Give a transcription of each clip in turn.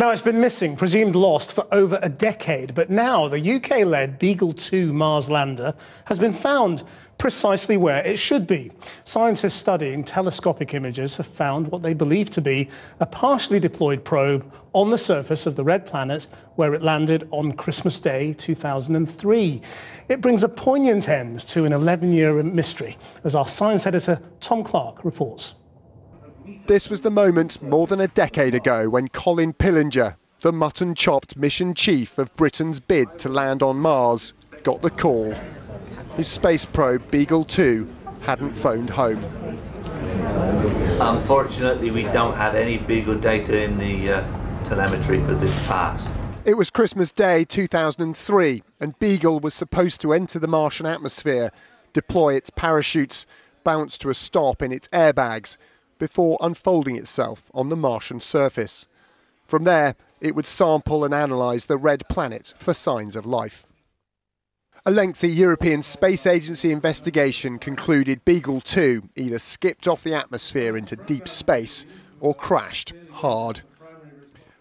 Now, it's been missing, presumed lost, for over a decade, but now the UK-led Beagle 2 Mars lander has been found precisely where it should be. Scientists studying telescopic images have found what they believe to be a partially deployed probe on the surface of the red planet where it landed on Christmas Day 2003. It brings a poignant end to an 11-year mystery, as our science editor Tom Clark reports. This was the moment more than a decade ago when Colin Pillinger, the mutton-chopped mission chief of Britain's bid to land on Mars, got the call. His space probe, Beagle 2, hadn't phoned home. Unfortunately, we don't have any Beagle data in the telemetry for this part. It was Christmas Day 2003, and Beagle was supposed to enter the Martian atmosphere, deploy its parachutes, bounce to a stop in its airbags, before unfolding itself on the Martian surface. From there, it would sample and analyse the red planet for signs of life. A lengthy European Space Agency investigation concluded Beagle 2 either skipped off the atmosphere into deep space or crashed hard.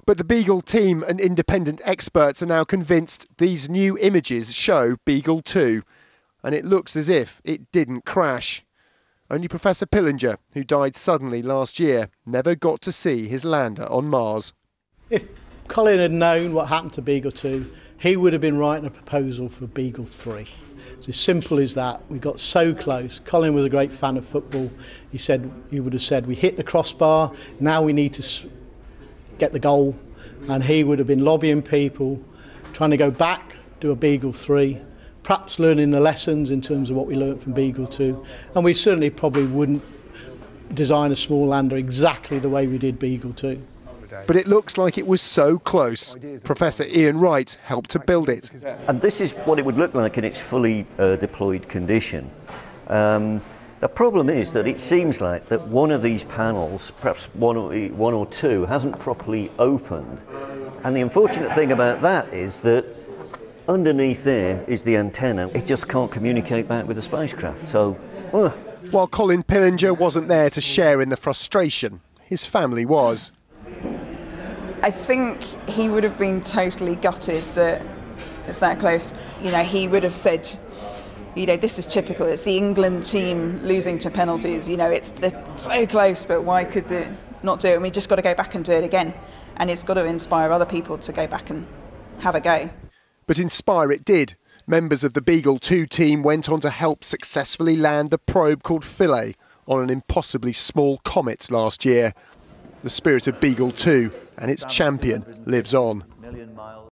But the Beagle team and independent experts are now convinced these new images show Beagle 2, and it looks as if it didn't crash. Only Professor Pillinger, who died suddenly last year, never got to see his lander on Mars. If Colin had known what happened to Beagle 2, he would have been writing a proposal for Beagle 3. It's as simple as that. We got so close. Colin was a great fan of football. He would have said, we hit the crossbar, now we need to get the goal. And he would have been lobbying people, trying to go back, do a Beagle 3. Perhaps learning the lessons in terms of what we learnt from Beagle 2, and we certainly probably wouldn't design a small lander exactly the way we did Beagle 2. But it looks like it was so close. Professor Ian Wright helped to build it. And this is what it would look like in its fully deployed condition. The problem is that it seems like that one of these panels, perhaps one or two, hasn't properly opened. And the unfortunate thing about that is that underneath there is the antenna. It just can't communicate back with the spacecraft, so... While Colin Pillinger wasn't there to share in the frustration, his family was. I think he would have been totally gutted that it's that close. You know, he would have said, you know, this is typical, it's the England team losing to penalties, you know, it's so close, but why could they not do it? And we just got to go back and do it again. And it's got to inspire other people to go back and have a go. But inspire it did. Members of the Beagle 2 team went on to help successfully land the probe called Philae on an impossibly small comet last year. The spirit of Beagle 2 and its champion lives on.